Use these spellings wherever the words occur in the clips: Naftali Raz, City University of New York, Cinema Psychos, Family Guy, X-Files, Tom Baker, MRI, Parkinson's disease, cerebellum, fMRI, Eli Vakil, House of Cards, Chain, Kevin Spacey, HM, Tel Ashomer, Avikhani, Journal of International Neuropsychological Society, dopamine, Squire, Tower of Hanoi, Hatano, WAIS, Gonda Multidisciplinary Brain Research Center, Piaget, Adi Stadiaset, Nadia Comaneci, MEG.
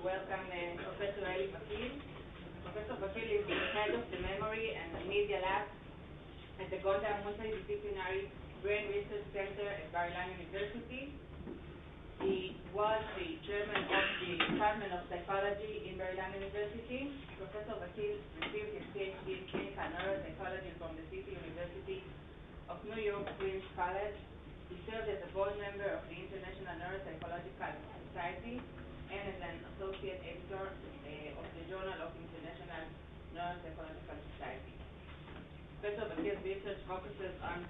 to welcome Professor Eli Vakil. Professor Vakil is the head of the Memory and Amnesia Lab at the Gonda Multidisciplinary Brain Research Center at Bar Ilan University. He was the chairman of the Department of Psychology in Bar Ilan University. Professor Vakil received his PhD in clinical neuropsychology from the City University of New York, Queens College. He served as a board member of the International Neuropsychological Society and as an associate editor of the Journal of International Neuropsychological Society. Professor Vakil's research focuses on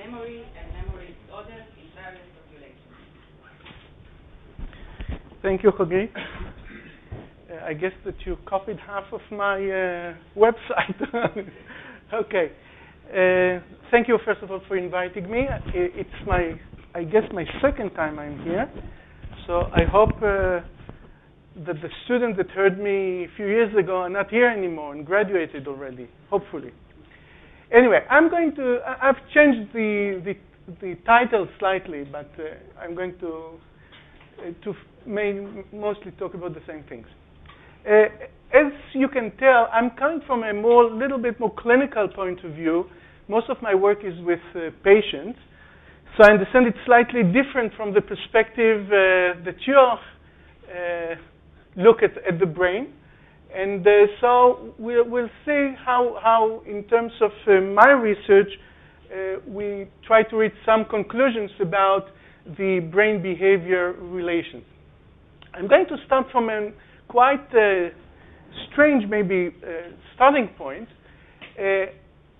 memory and memory disorders in various populations. Thank you, Haggai. I guess that you copied half of my website. Okay. Thank you, first of all, for inviting me. It's I guess my second time I'm here. So I hope that the students that heard me a few years ago are not here anymore and graduated already, hopefully. Anyway, I've changed the title slightly, but I'm going to mostly talk about the same things. As you can tell, I'm coming from a little bit more clinical point of view. Most of my work is with patients, so I understand it's slightly different from the perspective that you look at the brain. And so we'll see how in terms of my research, we try to reach some conclusions about the brain behavior relations. I'm going to start from a quite strange, maybe, starting point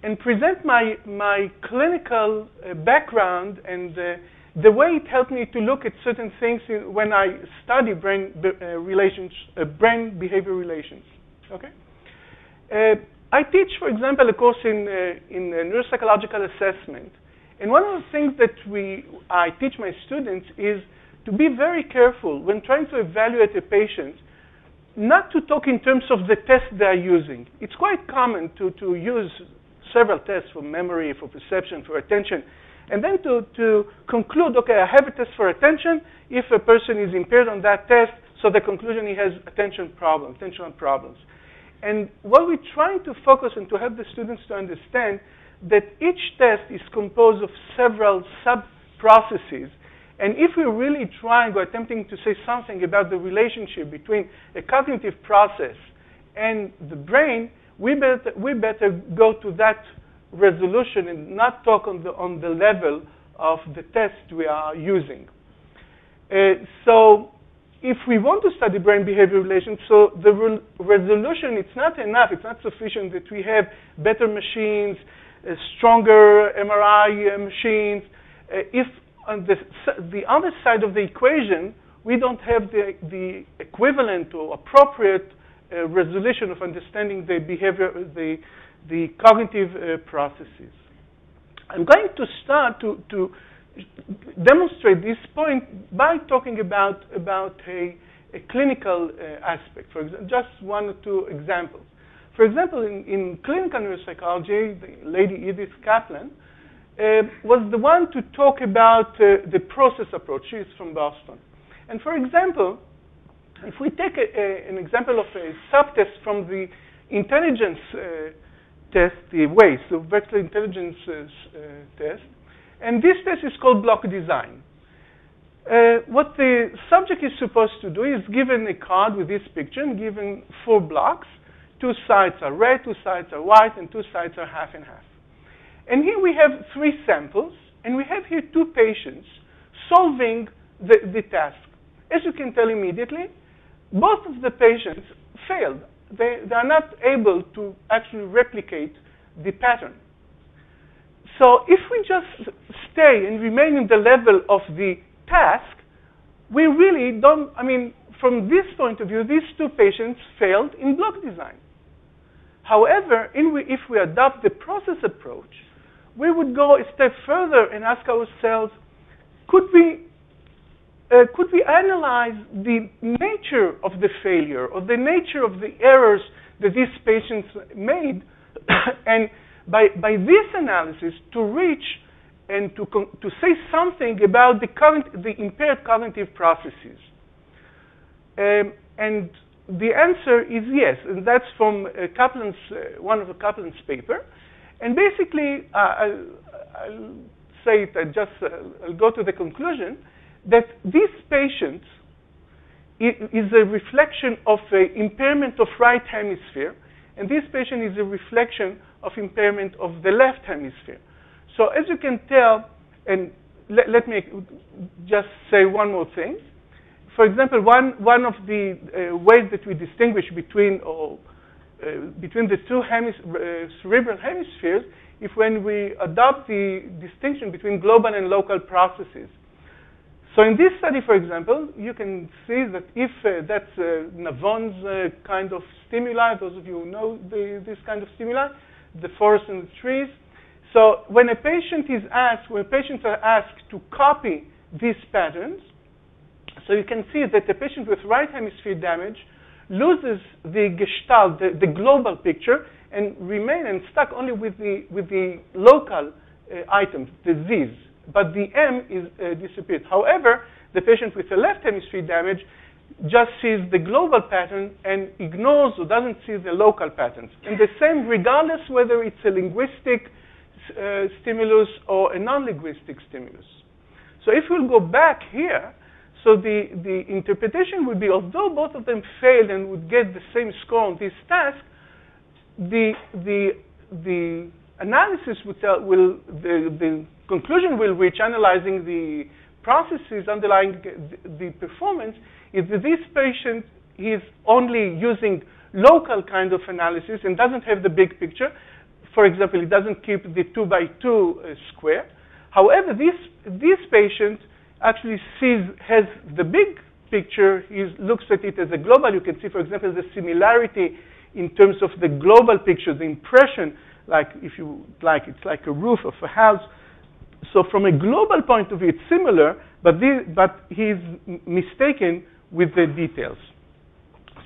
and present my clinical background and the way it helped me to look at certain things when I study brain behavior relations. Okay? I teach, for example, a course in neuropsychological assessment. And one of the things that I teach my students is to be very careful when trying to evaluate a patient, not to talk in terms of the tests they are using. It's quite common to use several tests for memory, for perception, for attention, and then to conclude, okay, I have a test for attention. If a person is impaired on that test, so the conclusion he has attentional problems. And what we're trying to focus and to help the students to understand that each test is composed of several sub-processes. And if we're really trying or attempting to say something about the relationship between a cognitive process and the brain, we better go to that resolution and not talk on the level of the test we are using. So if we want to study brain behavior relations, so the resolution, it's not enough. It's not sufficient that we have better machines, stronger MRI machines. If on the other side of the equation, we don't have the equivalent or appropriate resolution of understanding the behavior, the cognitive processes. I'm going to start to demonstrate this point by talking about a clinical aspect. For example, just one or two examples. For example, in clinical neuropsychology, the lady Edith Kaplan was the one to talk about the process approach. She is from Boston. And for example, if we take an example of a subtest from the intelligence test, the WAIS, the vector intelligence test, and this test is called block design. What the subject is supposed to do is given a card with this picture and given 4 blocks. 2 sides are red, 2 sides are white, and 2 sides are half and half. And here we have 3 samples, and we have here 2 patients solving the task. As you can tell immediately, both of the patients failed. They are not able to actually replicate the pattern. So if we just stay and remain in the level of the task, we really don't, I mean, from this point of view, these 2 patients failed in block design. However, if we adopt the process approach, we would go a step further and ask ourselves, could we analyze the nature of the failure or the nature of the errors that these patients made, and by this analysis to reach and to say something about the impaired cognitive processes. And the answer is yes, and that's from Kaplan's, one of Kaplan's paper. And basically, I'll say it, I'll go to the conclusion that this patient is a reflection of impairment of right hemisphere, and this patient is a reflection of impairment of the left hemisphere. So as you can tell, and let me just say one more thing. For example, one of the ways that we distinguish between between the two cerebral hemispheres is when we adopt the distinction between global and local processes. So in this study, for example, you can see that if that's Navon's kind of stimuli, those of you who know this kind of stimuli, the forest and the trees. So when a patient is asked, when patients are asked to copy these patterns, so you can see that the patient with right hemisphere damage loses the gestalt, the global picture, and remains stuck only with the local items, disease. But the M is disappeared. However, the patient with the left hemisphere damage just sees the global pattern and ignores or doesn't see the local patterns. And the same regardless whether it's a linguistic stimulus or a non-linguistic stimulus. So if we'll go back here, so the interpretation would be, although both of them failed and would get the same score on this task, the analysis would tell, the conclusion will reach analyzing the processes underlying the performance is that this patient is only using local kind of analysis and doesn't have the big picture. For example, it doesn't keep the 2 by 2 square. However, this patient actually has the big picture, he looks at it as a global. You can see, for example, the similarity in terms of the global picture, the impression, like if you like, it's like a roof of a house. So from a global point of view, it's similar, but he's mistaken with the details.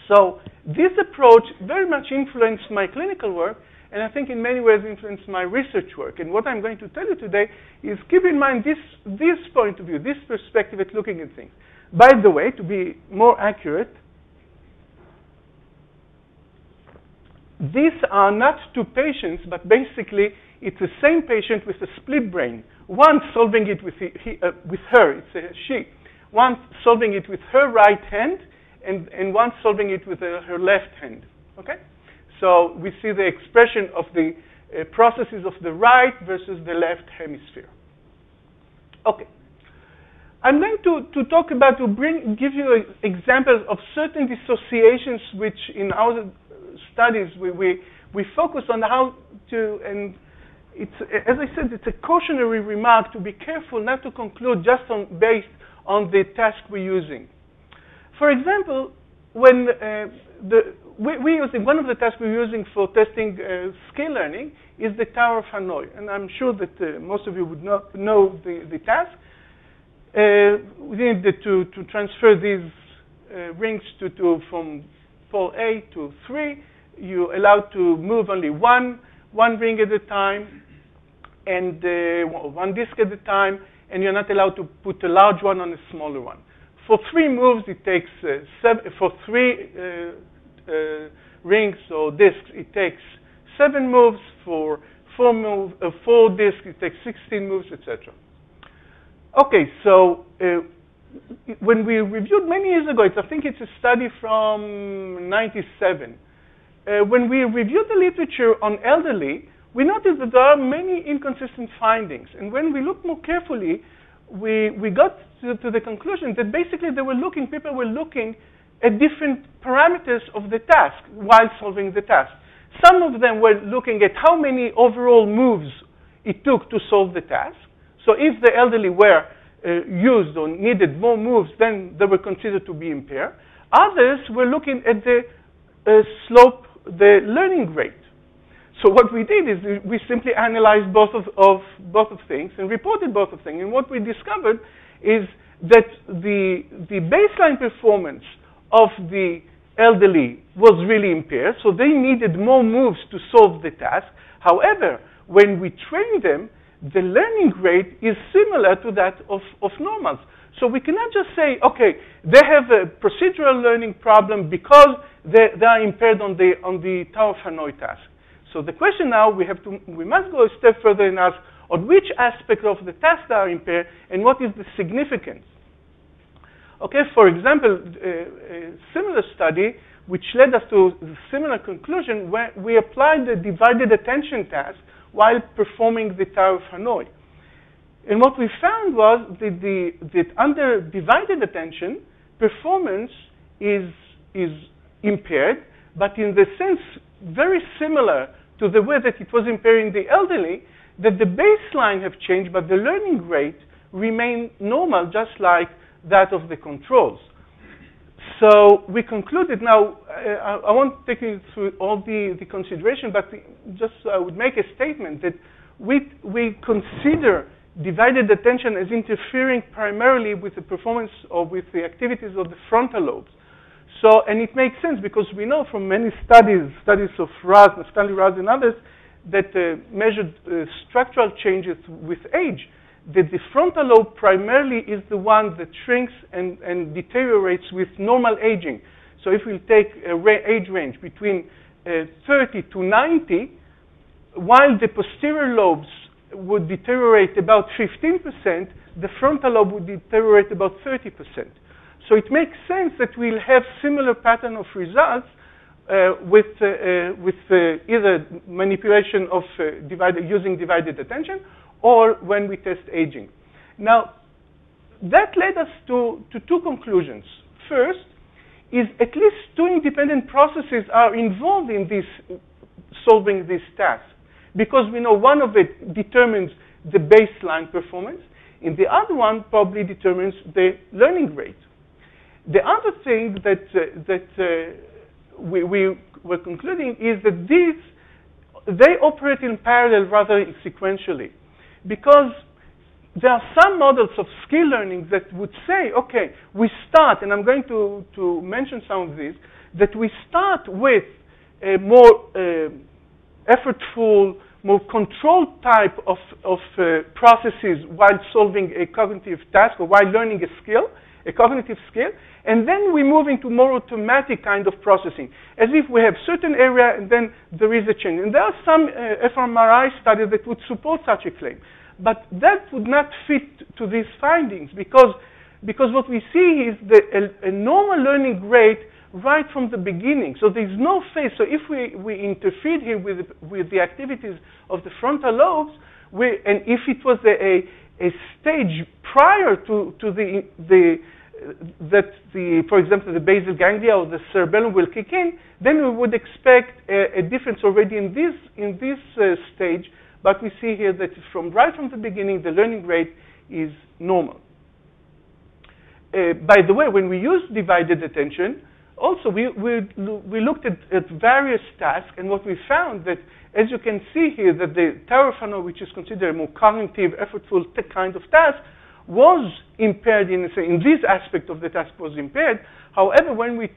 So this approach very much influenced my clinical work, and I think in many ways influenced my research work. And what I'm going to tell you today is keep in mind this point of view, this perspective at looking at things. By the way, to be more accurate, these are not two patients, but basically it's the same patient with a split brain. One solving it with her, it's a she. One solving it with her right hand, and one solving it with her left hand, okay? So we see the expression of the processes of the right versus the left hemisphere. Okay. I'm going to talk about, give you examples of certain dissociations which in our studies we focus on how to, and it's, as I said, it's a cautionary remark to be careful not to conclude just based on the task we're using. For example, when one of the tests we're using for testing skill learning is the Tower of Hanoi. And I'm sure that most of you would know the task. We needed to transfer these rings from pole A to 3. You're allowed to move only one ring at a time and one disc at a time, and you're not allowed to put a large one on a smaller one. For 3 moves, it takes rings or discs, it takes 7 moves. For 4 discs, it takes 16 moves, etc. Okay, so when we reviewed many years ago, I think it's a study from 1997. When we reviewed the literature on elderly, we noticed that there are many inconsistent findings. And when we look more carefully, we got to the conclusion that basically people were looking at different parameters of the task while solving the task. Some of them were looking at how many overall moves it took to solve the task. So if the elderly were used or needed more moves, then they were considered to be impaired. Others were looking at the slope, the learning rate. So what we did is we simply analyzed both of things and reported both of things. And what we discovered is that the baseline performance of the elderly was really impaired, so they needed more moves to solve the task. However, when we trained them, the learning rate is similar to that of normals. So we cannot just say, okay, they have a procedural learning problem because they are impaired on the Tower of Hanoi task. So the question now, we must go a step further and ask, on which aspect of the task they are impaired and what is the significance? Okay, for example, a similar study which led us to a similar conclusion where we applied the divided attention task while performing the Tower of Hanoi. And what we found was that under divided attention, performance is impaired, but in the sense very similar to the way that it was impairing the elderly, that the baseline have changed, but the learning rate remained normal, just like that of the controls. So we concluded now, I won't take you through all the consideration, but just I would make a statement that we consider divided attention as interfering primarily with the performance or with the activities of the frontal lobes. So, and it makes sense because we know from many studies of Raz, Naftali Raz and others, that measured structural changes with age, that the frontal lobe primarily is the one that shrinks and deteriorates with normal aging. So if we take a age range between 30 to 90, while the posterior lobes would deteriorate about 15%, the frontal lobe would deteriorate about 30%. So it makes sense that we'll have similar pattern of results with either manipulation of using divided attention or when we test aging. Now, that led us to two conclusions. First is at least two independent processes are involved in this solving this task, because we know one of it determines the baseline performance, and the other one probably determines the learning rate. The other thing that we were concluding is that they operate in parallel rather than sequentially, because there are some models of skill learning that would say, okay, we start, and I'm going to mention some of these, that we start with a more effortful, more controlled type of processes while solving a cognitive task or while learning a skill, a cognitive skill, and then we move into more automatic kind of processing, as if we have certain area and then there is a change. And there are some fMRI studies that would support such a claim, but that would not fit to these findings because what we see is a normal learning rate right from the beginning. So there's no phase. So if we interfered here with the activities of the frontal lobes, and if it was a stage prior to for example, the basal ganglia or the cerebellum will kick in, then we would expect a difference already in this stage. But we see here that right from the beginning, the learning rate is normal. By the way, when we use divided attention, also we looked at various tasks, and what we found that, as you can see here, that the Tower of Hanoi, which is considered a more cognitive, effortful kind of task, was impaired in this aspect of the task was impaired. However, when we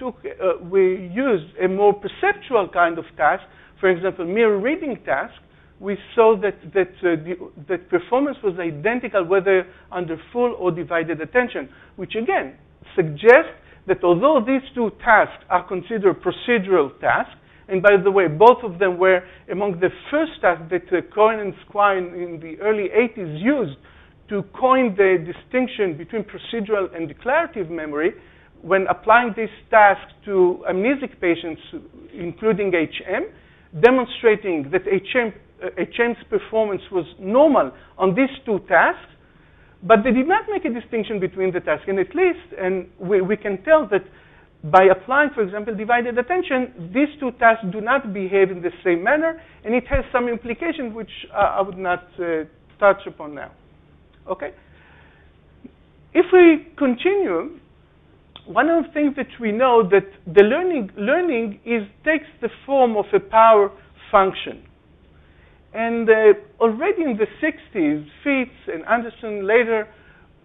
used a more perceptual kind of task, for example, mirror reading task, we saw that performance was identical whether under full or divided attention, which again suggests that although these two tasks are considered procedural tasks, and by the way, both of them were among the first tasks that Cohen and Squire in the early 80s used to coin the distinction between procedural and declarative memory when applying this task to amnesic patients, including HM, demonstrating that HM's performance was normal on these two tasks. But they did not make a distinction between the tasks, and at least, and we can tell that by applying, for example, divided attention, these two tasks do not behave in the same manner, and it has some implications which I would not touch upon now. Okay? If we continue, one of the things that we know that the learning takes the form of a power function. And already in the 60s, Fitts and Anderson later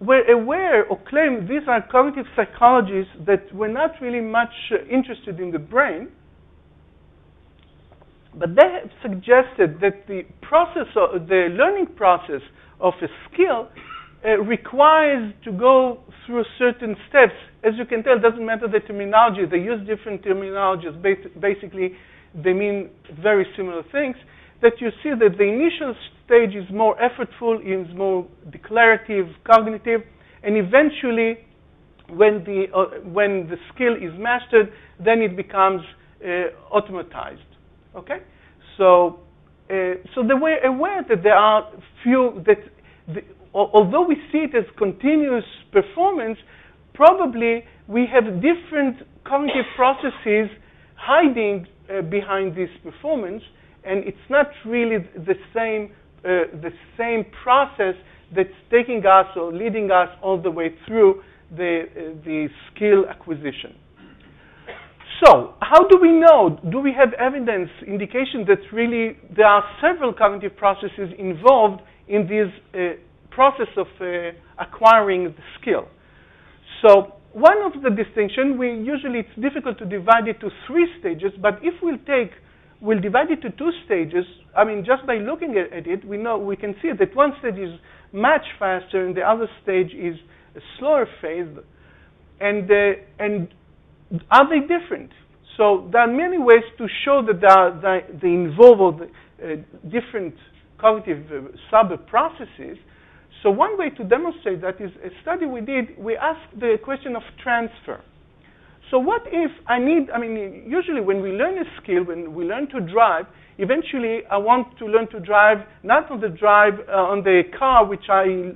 were aware or claimed these are cognitive psychologists that were not really much interested in the brain. But they have suggested that the learning process of a skill requires to go through certain steps. As you can tell, it doesn't matter the terminology. They use different terminologies. Basically, they mean very similar things. That you see that the initial stage is more effortful, is more declarative, cognitive, and eventually, when the skill is mastered, then it becomes automatized. Okay, so they were aware that there are few that, although we see it as continuous performance, probably we have different cognitive processes hiding behind this performance. And it's not really the same process that's taking us or leading us all the way through the skill acquisition. So, how do we know? Do we have evidence, indication that really there are several cognitive processes involved in this process of acquiring the skill? So, one of the distinction, it's difficult to divide it to three stages, but if we'll divide it to two stages. I mean, just by looking at it, we can see that one stage is much faster, and the other stage is a slower phase. And are they different? So there are many ways to show that they involve different cognitive sub-processes. So one way to demonstrate that is a study we did. We asked the question of transfer. So what if usually when we learn a skill, when we learn to drive, eventually I want to learn to drive, not on the on the car which I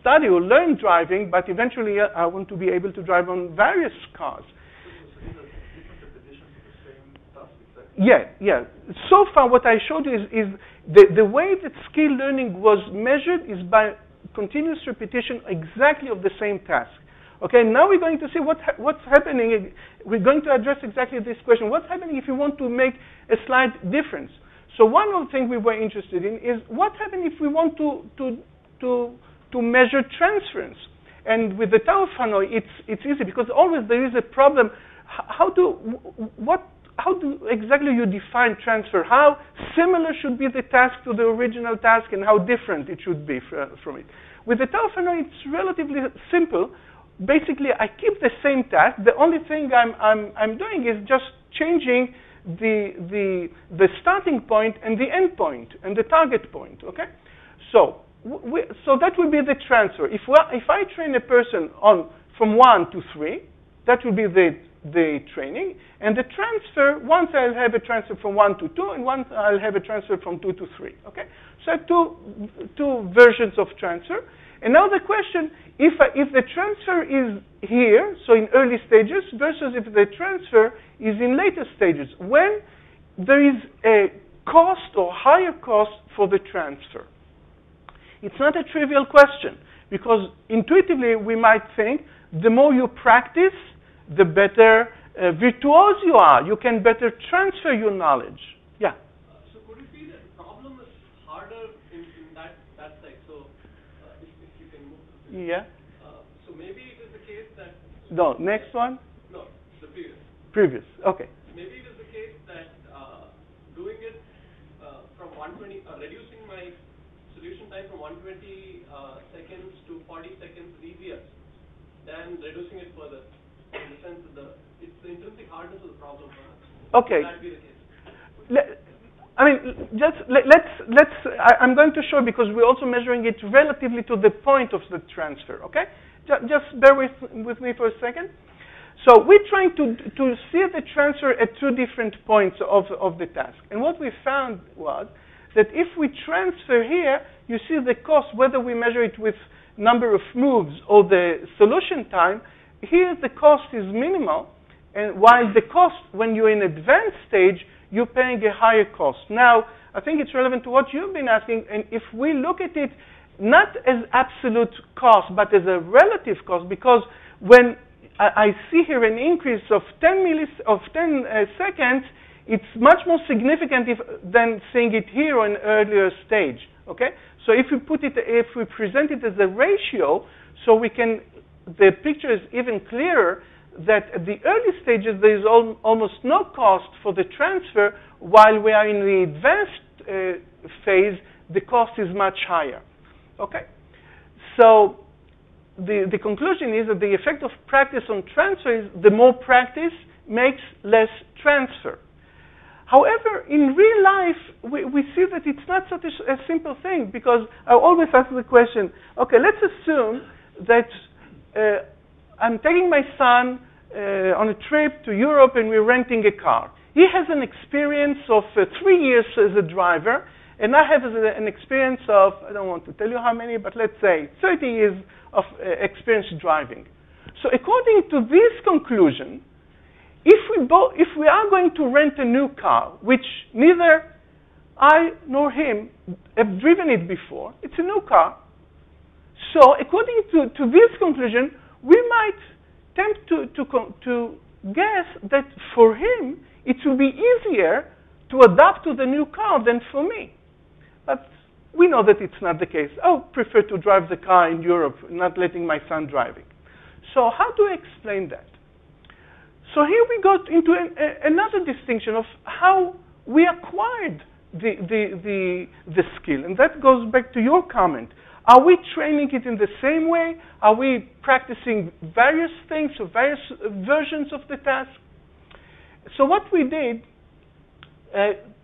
study or learn driving, but eventually I want to be able to drive on various cars. So it's different repetition to the same task, exactly? Yeah. So far what I showed you is the way that skill learning was measured is by continuous repetition exactly of the same task. Okay, now we're going to see what's happening. We're going to address exactly this question. What's happening if you want to make a slight difference? So one of the things we were interested in is what happens if we want to measure transference. And with the Tower of Hanoi, it's easy because always there is a problem. How do exactly you define transfer? How similar should be the task to the original task, and how different it should be from it? With the Tower of Hanoi, it's relatively simple. Basically, I keep the same task. The only thing I'm doing is just changing the starting point and the end point and the target point. Okay, so that would be the transfer. If I train a person on from 1 to 3, that would be the training, and the transfer. Once I'll have a transfer from 1 to 2, and once I'll have a transfer from 2 to 3. Okay, so two versions of transfer. And now the question, if the transfer is here, so in early stages, versus if the transfer is in later stages, when there is a cost or higher cost for the transfer. It's not a trivial question, because intuitively we might think the more you practice, the better virtuoso you are. You can better transfer your knowledge. Yeah? So could it be that the problem is harder in that side? So yeah. So maybe it is the case that... No, next one? No, the previous. Previous, okay. Maybe it is the case that doing it from 120, reducing my solution time from 120 seconds to 40 seconds is easier than reducing it further. In the sense that it's the intrinsic hardness of the problem. Okay. That would be the case. I'm going to show because we're also measuring it relatively to the point of the transfer, okay? Just bear with me for a second. So we're trying to see the transfer at two different points of the task. And what we found was that if we transfer here, you see the cost, whether we measure it with number of moves or the solution time, here the cost is minimal, and while the cost, when you're in advanced stage, you're paying a higher cost. Now, I think it's relevant to what you've been asking, and if we look at it not as absolute cost, but as a relative cost, because when I see here an increase of 10 seconds, it's much more significant than seeing it here on an earlier stage. Okay? So if we present it as a ratio, so the picture is even clearer. That at the early stages, there is almost no cost for the transfer, while we are in the advanced phase, the cost is much higher. Okay? So the conclusion is that the effect of practice on transfer is the more practice makes less transfer. However, in real life, we see that it's not such a simple thing, because I always ask the question, okay, let's assume that I'm taking my son on a trip to Europe and we're renting a car. He has an experience of 3 years as a driver, and I have an experience of, I don't want to tell you how many, but let's say 30 years of experience driving. So according to this conclusion, if we are going to rent a new car, which neither I nor him have driven it before, it's a new car. So according to this conclusion, we might attempt to guess that for him, it will be easier to adapt to the new car than for me. But we know that it's not the case. I prefer to drive the car in Europe, not letting my son drive it. So how do I explain that? So here we got into another distinction of how we acquired the skill. And that goes back to your comment. Are we training it in the same way? Are we practicing various things or various versions of the task? So what we did,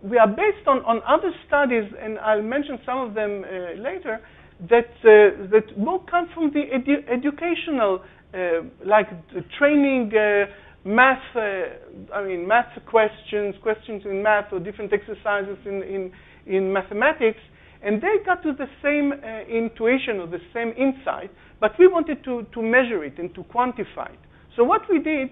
we are based on other studies, and I'll mention some of them later, that more come from the educational, like the training, math questions in math or different exercises in mathematics, and they got to the same intuition or the same insight, but we wanted to measure it and to quantify it. So what we did,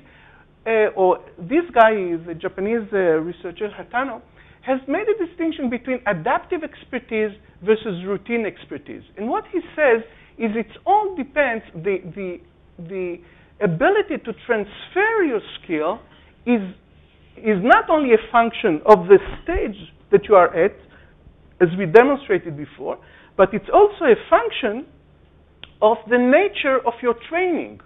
or this guy is a Japanese researcher, Hatano, has made a distinction between adaptive expertise versus routine expertise. And what he says is it all depends, the ability to transfer your skill is not only a function of the stage that you are at, as we demonstrated before, but it's also a function of the nature of your training.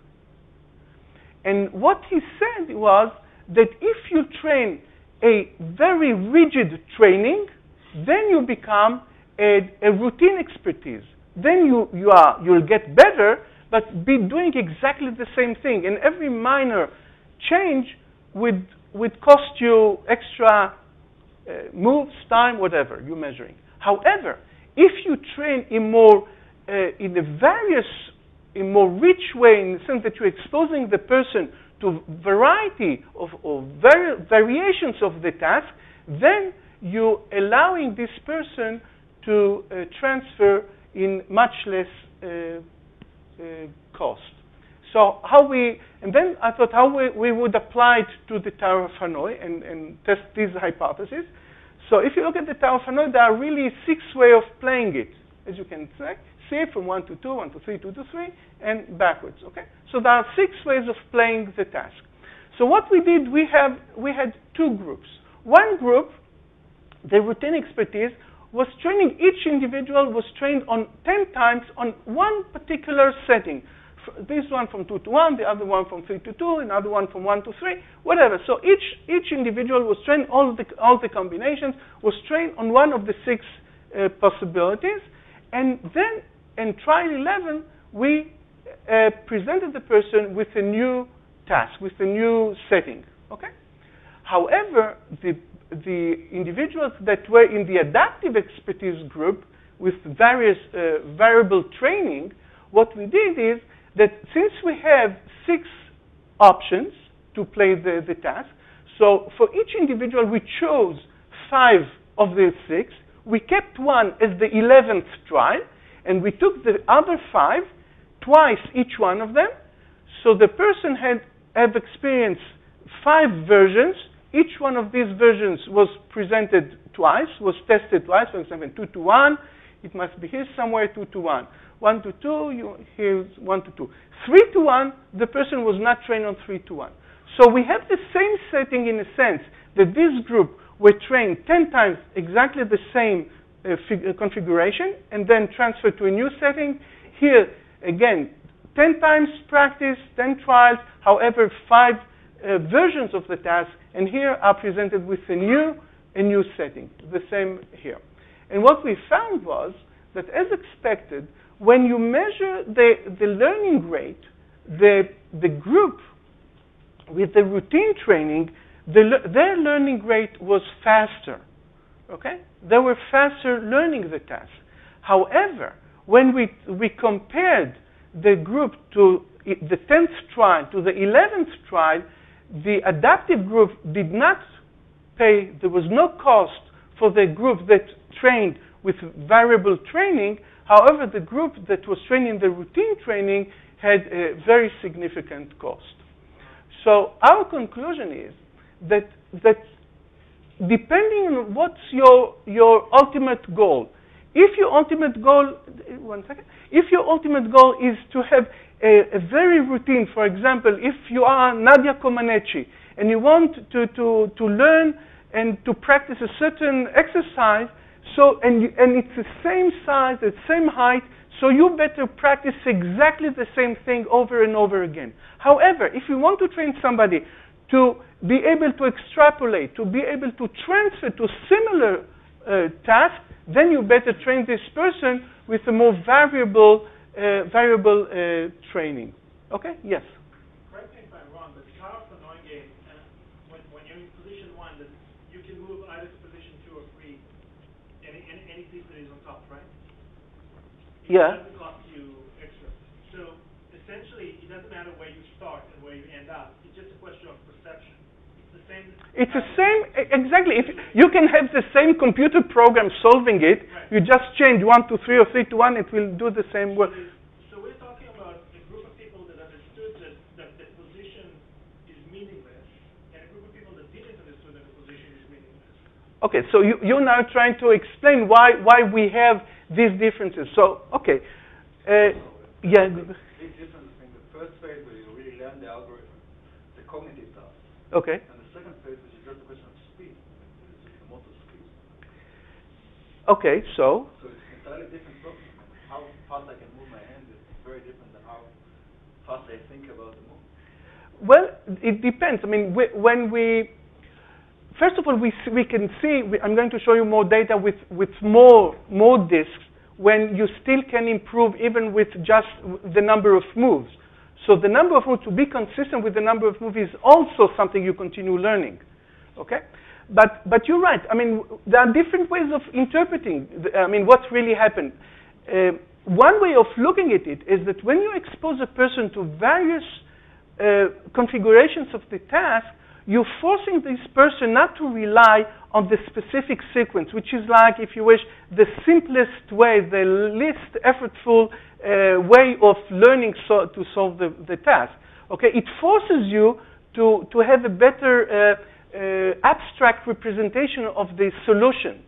And what he said was that if you train a very rigid training, then you become a routine expertise. Then you'll get better, but be doing exactly the same thing. And every minor change would cost you extra moves, time, whatever you're measuring. However, if you train in more rich way, in the sense that you're exposing the person to variety or variations of the task, then you're allowing this person to transfer in much less cost. So we would apply it to the Tower of Hanoi and test this hypothesis. So if you look at the Tower of Hanoi, there are really 6 ways of playing it, as you can see, from 1 to 2, 1 to 3, 2 to 3, and backwards. Okay. So there are 6 ways of playing the task. So what we did, we had 2 groups. One group, the routine expertise, was training, each individual was trained on 10 times on one particular setting. This one from 2 to 1, the other one from 3 to 2, another one from 1 to 3, whatever. So each individual was trained, all the combinations, was trained on one of the 6 possibilities. And then in trial 11, we presented the person with a new task, with a new setting. Okay? However, the individuals that were in the adaptive expertise group with various variable training, what we did is that since we have 6 options to play the task, so for each individual we chose 5 of the 6, we kept one as the 11th trial, and we took the other 5, twice each one of them, so the person had experienced 5 versions. Each one of these versions was presented twice, was tested twice. For example, 2 to 1, it must be here somewhere, 2 to 1. 1 to 2, here's 1 to 2. 3 to 1, the person was not trained on 3 to 1. So we have the same setting in a sense that this group were trained 10 times exactly the same configuration and then transferred to a new setting. Here, again, 10 times practice, 10 trials, however, 5 versions of the task, and here are presented with a new setting, the same here. And what we found was that, as expected, when you measure the learning rate, the group with the routine training, their learning rate was faster. Okay? They were faster learning the task. However, when we compared the group to the 10th trial, to the 11th trial, the adaptive group did not pay, there was no cost for the group that trained with variable training. However, the group that was trained in the routine training had a very significant cost. So our conclusion is that depending on what's your ultimate goal, if your ultimate goal, if your ultimate goal is to have a very routine, for example, if you are Nadia Comaneci and you want to learn and to practice a certain exercise, so and it's the same size, the same height, so you better practice exactly the same thing over and over again. However, if you want to train somebody to be able to extrapolate, to be able to transfer to similar tasks, then you better train this person with a more variable training. Okay? Yes? Correct me if I'm wrong, but the Tower of Hanoi game, when you're in position one, you can move either to position two or three, any piece that is on top, right? It doesn't cost you extra. So essentially, it doesn't matter where you start and where you end up. It's just a question of perception. It's the same, exactly. If you can have the same computer program solving it. Right. You just change 1 to 3 or 3 to 1. It will do the same work. So we're talking about a group of people that understood that the position is meaningless, and a group of people that didn't understand that the position is meaningless. Okay, so you're now trying to explain why we have these differences. So, okay. Yeah. Big difference in the first phase where you really learn the algorithm, the cognitive task. Okay. And which is just a question of speed, the motor skills. Okay, so it's an entirely different problem. How fast I can move my hand is very different than how fast I think about the move. Well, it depends. I mean, first of all, we can see. I'm going to show you more data with more discs when you still can improve even with just the number of moves. So the number of moves, to be consistent with the number of moves, is also something you continue learning, okay? But you're right. I mean, there are different ways of interpreting, what really happened. One way of looking at it is that when you expose a person to various configurations of the task, you're forcing this person not to rely on the specific sequence, which is like, if you wish, the simplest way, the least effortful way of learning to solve the task. Okay, it forces you to have a better abstract representation of the solution,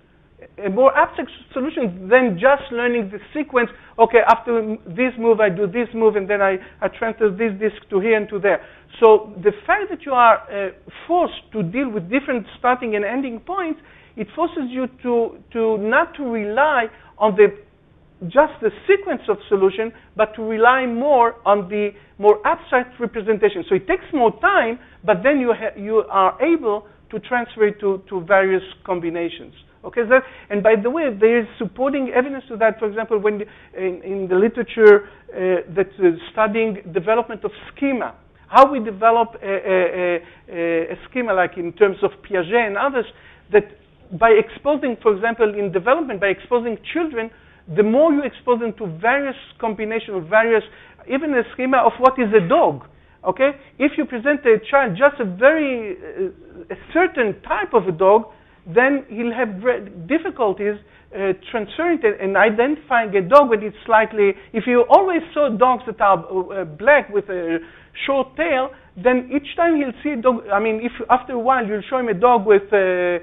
a more abstract solution than just learning the sequence. Okay, after this move, I do this move, and then I transfer this disc to here and to there. So the fact that you are forced to deal with different starting and ending points, it forces you to not to rely on just the sequence of solution, but to rely more on the more abstract representation. So it takes more time, but then you are able to transfer it to various combinations. Okay, and by the way, there is supporting evidence to that. For example, when in the literature that's studying development of schema, how we develop a schema, like in terms of Piaget and others, that by exposing, for example, in development, by exposing children, the more you expose them to various combinations of even a schema of what is a dog. Okay, if you present a child just a very a certain type of a dog, then he'll have difficulties transferring and identifying a dog when it's slightly. If you always saw dogs that are black with a short tail, then each time he'll see a dog. I mean, if after a while you'll show him a dog with a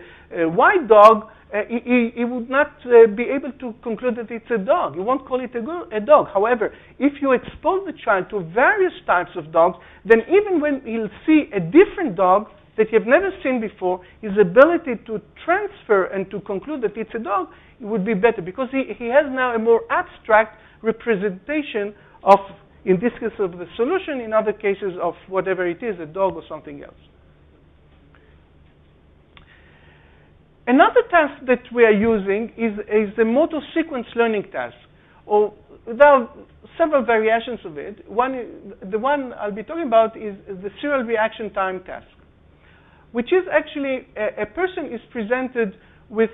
white dog, he would not be able to conclude that it's a dog. You won't call it a dog. However, if you expose the child to various types of dogs, then even when he'll see a different dog that you've never seen before, his ability to transfer and to conclude that it's a dog would be better, because he has now a more abstract representation of, in this case, of the solution, in other cases of whatever it is, a dog or something else. Another task that we are using is the motor sequence learning task. or there are several variations of it. The one I'll be talking about is the serial reaction time task, which is actually a person is presented with,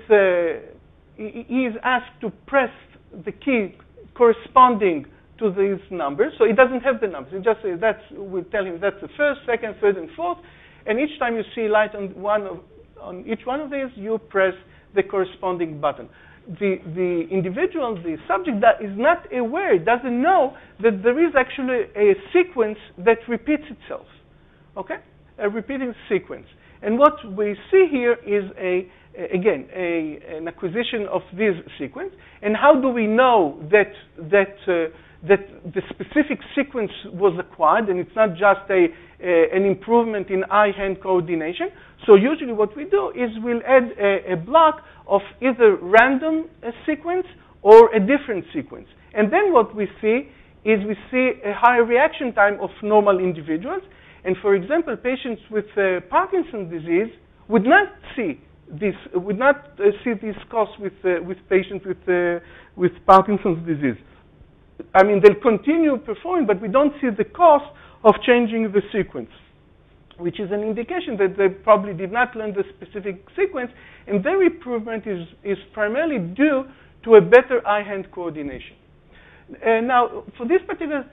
he is asked to press the key corresponding to these numbers. So he doesn't have the numbers. It just says that's, we tell him that's the first, second, third, and fourth. And each time you see light on each one of these, you press the corresponding button. The individual, the subject, that is not aware, doesn't know that there is actually a sequence that repeats itself. Okay? A repeating sequence. And what we see here is, an acquisition of this sequence. And how do we know that the specific sequence was acquired, and it's not just an improvement in eye-hand coordination? So usually what we do is we'll add a block of either random sequence or a different sequence. And then what we see is we see a higher reaction time of normal individuals. And for example, patients with Parkinson's disease would not see this, course with patients with Parkinson's disease. I mean, they'll continue performing, but we don't see the cost of changing the sequence, which is an indication that they probably did not learn the specific sequence, and their improvement is primarily due to a better eye-hand coordination. Now, for this particular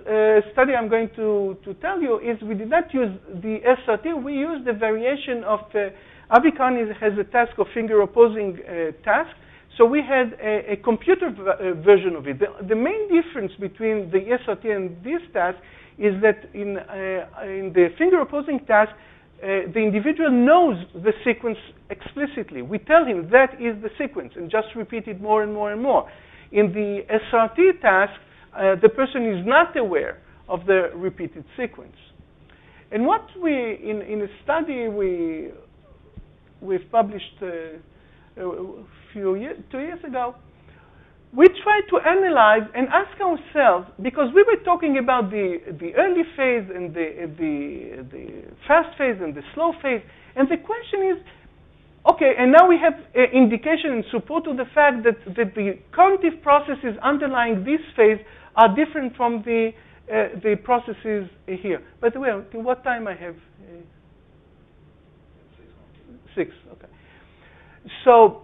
study I'm going to tell you is we did not use the SRT. We used the variation of Avikhani has a task of finger-opposing task. So we had a computer version of it. The main difference between the SRT and this task is that in the finger-opposing task, the individual knows the sequence explicitly. We tell him that is the sequence and just repeat it more and more and more. In the SRT task, the person is not aware of the repeated sequence. And what we, in a study we've published two years ago, we tried to analyze and ask ourselves, because we were talking about the early phase and the fast phase and the slow phase, and the question is, okay, and now we have indication and support to the fact that the cognitive processes underlying this phase are different from the processes here. By the way, to what time I have? 6, okay. So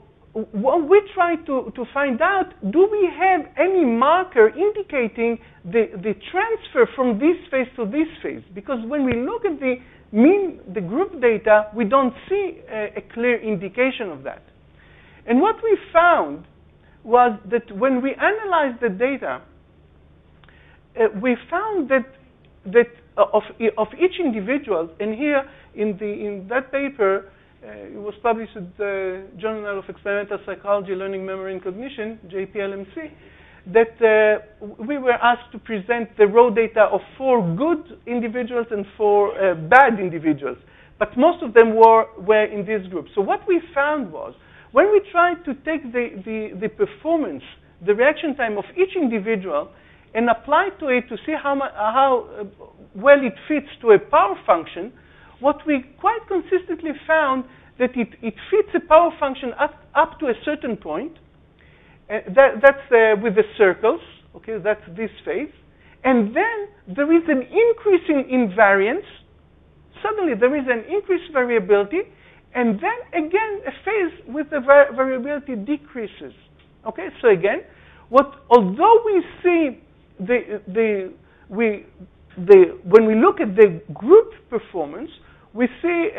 what we try to find out, do we have any marker indicating the transfer from this phase to this phase? Because when we look at the group data, we don't see a clear indication of that. And what we found was that when we analyzed the data, we found that of each individual, and here in that paper, it was published in the Journal of Experimental Psychology, Learning, Memory, and Cognition, JPLMC, that we were asked to present the raw data of 4 good individuals and 4 bad individuals. But most of them were in this group. So what we found was, when we tried to take the performance, the reaction time of each individual, and apply to it to see how well it fits to a power function, what we quite consistently found that it fits a power function up to a certain point. That's with the circles. Okay, that's this phase. And then there is an increase in variance. Suddenly there is an increased variability. And then again, a phase with the variability decreases. Okay, so again, although we see when we look at the group performance, we see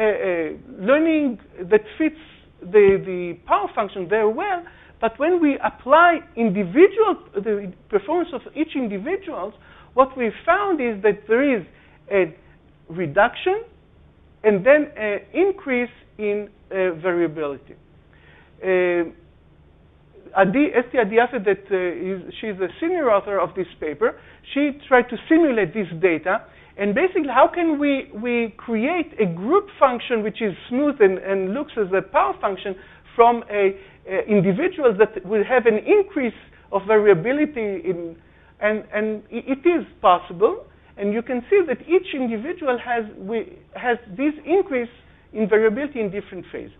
learning that fits the power function very well, but when we apply the performance of each individual, what we found is that there is a reduction and then an increase in variability. Adi Stadiaset, she's a senior author of this paper, she tried to simulate this data. And basically, how can we create a group function which is smooth and looks as a power function from an individual that will have an increase of variability and it is possible. And you can see that each individual has this increase in variability in different phase.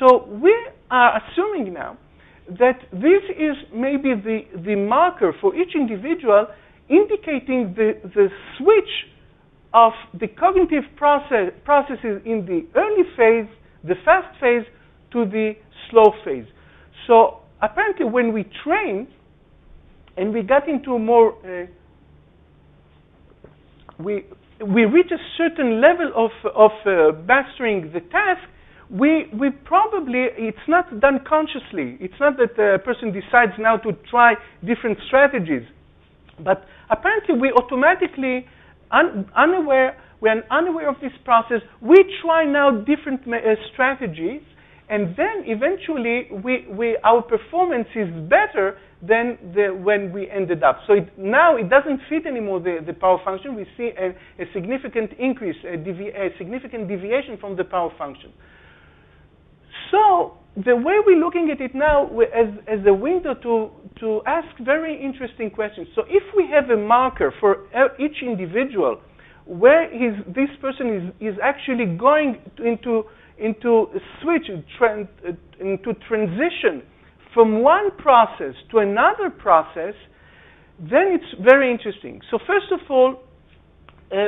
So we are assuming now that this is maybe the marker for each individual indicating the switch of the cognitive processes in the early phase, the fast phase, to the slow phase. So apparently when we trained and we got into more, we reach a certain level of mastering the task, we probably, it's not done consciously. It's not that a person decides now to try different strategies. But apparently we automatically, unaware of this process, we try now different strategies, and then eventually our performance is better than when we ended up. So now it doesn't fit anymore the power function. We see a significant increase, a significant deviation from the power function. So the way we're looking at it now as a window to ask very interesting questions. So if we have a marker for each individual where this person is actually going into a switch, into transition from one process to another process, then it's very interesting. So first of all,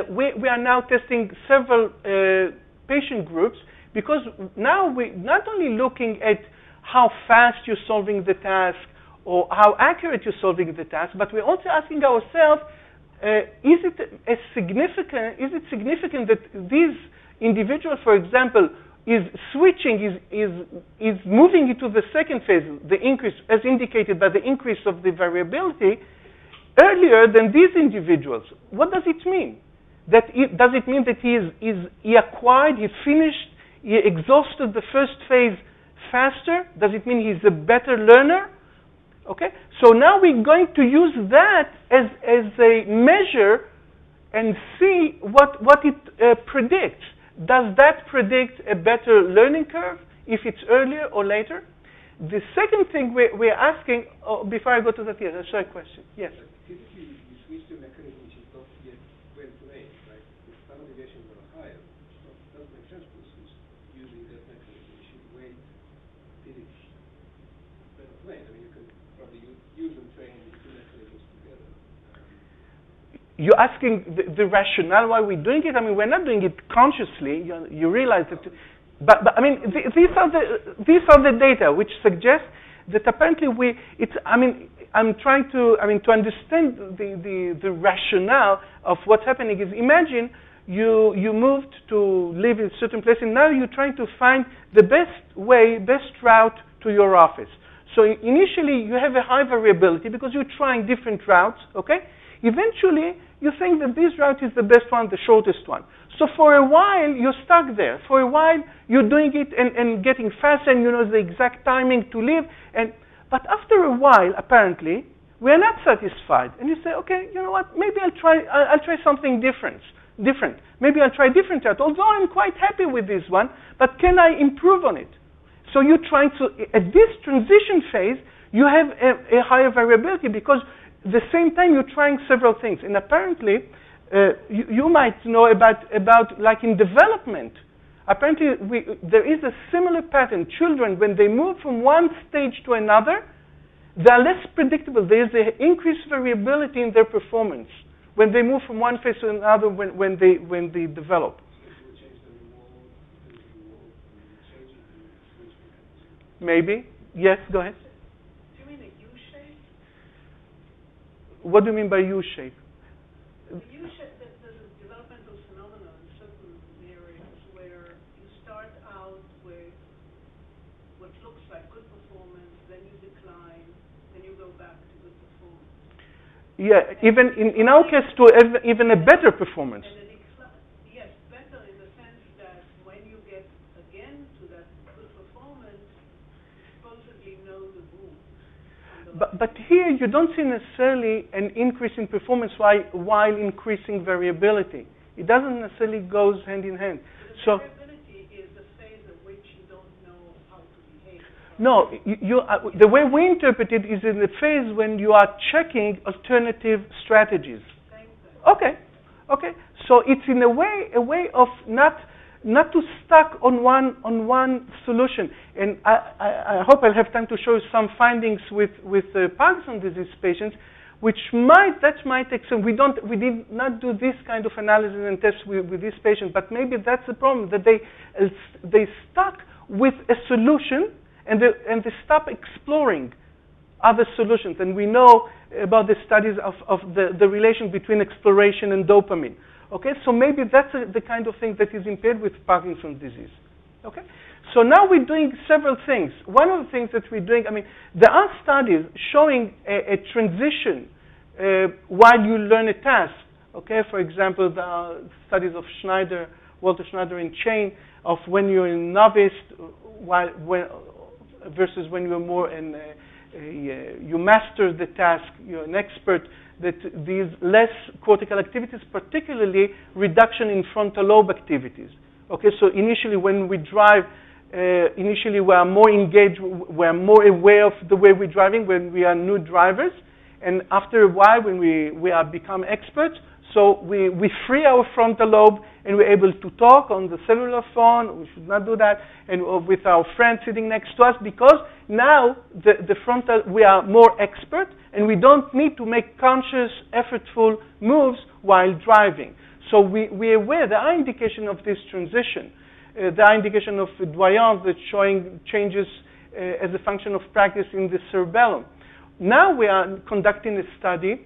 we are now testing several patient groups, because now we're not only looking at how fast you're solving the task or how accurate you're solving the task, but we're also asking ourselves, is it significant that this individual, for example, is switching, is moving into the second phase, the increase, as indicated by the increase of the variability, earlier than these individuals? What does it mean? Does it mean that he acquired, he finished, he exhausted the first phase faster? Does it mean he's a better learner? Okay, so now we're going to use that as a measure and see what it predicts. Does that predict a better learning curve if it's earlier or later? The second thing we're asking, oh, before I go to that, yes, I saw a question. Yes? Typically, you switch to a mechanism which is not yet well trained, right? If some deviations are higher, it doesn't make sense to switch using that mechanism. You should wait till it's well trained. I mean, you can probably use and train the two mechanisms together. You're asking the rationale why we're doing it? I mean, we're not doing it consciously. You realize that. But I mean, these are the data which suggest that apparently I'm trying to understand the rationale of what's happening. Is imagine you moved to live in a certain place, and now you're trying to find the best route to your office. So initially you have a high variability because you're trying different routes. Okay. Eventually, you think that this route is the best one, the shortest one. So for a while, you're stuck there. For a while, you're doing it and getting faster, and you know the exact timing to leave. But after a while, apparently, we're not satisfied. And you say, okay, you know what, maybe I'll try something different. Maybe I'll try different route, although I'm quite happy with this one, but can I improve on it? So you're trying to, at this transition phase, you have a higher variability because at the same time, you're trying several things. And apparently, you might know about like in development. Apparently, there is a similar pattern. Children, when they move from one stage to another, they are less predictable. There is an increased variability in their performance when they move from one phase to another when they develop. Maybe. Yes, go ahead. What do you mean by U-shape? The U-shape, there's a developmental phenomenon in certain areas where you start out with what looks like good performance, then you decline, then you go back to good performance. Yeah, and even in our case, to even a better performance. And yes, better in the sense that when you get again to that good performance, you supposedly know the rules. But here you don't see necessarily an increase in performance while increasing variability. It doesn't necessarily go hand in hand. So variability is the phase at which you don't know how to behave. No, the way we interpret it is in the phase when you are checking alternative strategies. Okay, so it's in a way of not not to stuck on one solution. And I hope I'll have time to show you some findings with Parkinson's disease patients, which might, that might take some, we did not do this kind of analysis and tests with this patient, but maybe that's the problem, that they stuck with a solution and they stop exploring other solutions. And we know about the studies of the relation between exploration and dopamine. Okay, so maybe that's the kind of thing that is impaired with Parkinson's disease. Okay, so now we're doing several things. One of the things that we're doing, I mean, there are studies showing a transition while you learn a task. Okay, for example, there are studies of Schneider, Walter Schneider and Chain, of when you're a novice versus when you're more you master the task, you're an expert, that these less cortical activities, particularly reduction in frontal lobe activities. Okay, so initially when we drive, initially we are more engaged, we are more aware of the way we're driving when we are new drivers. And after a while, when we are become experts, so we free our frontal lobe and we're able to talk on the cellular phone. We should not do that. And with our friend sitting next to us, because now the frontal, we are more expert and we don't need to make conscious, effortful moves while driving. So we're aware there are indications of this transition. There are indications of doyance that's showing changes as a function of practice in the cerebellum. Now we are conducting a study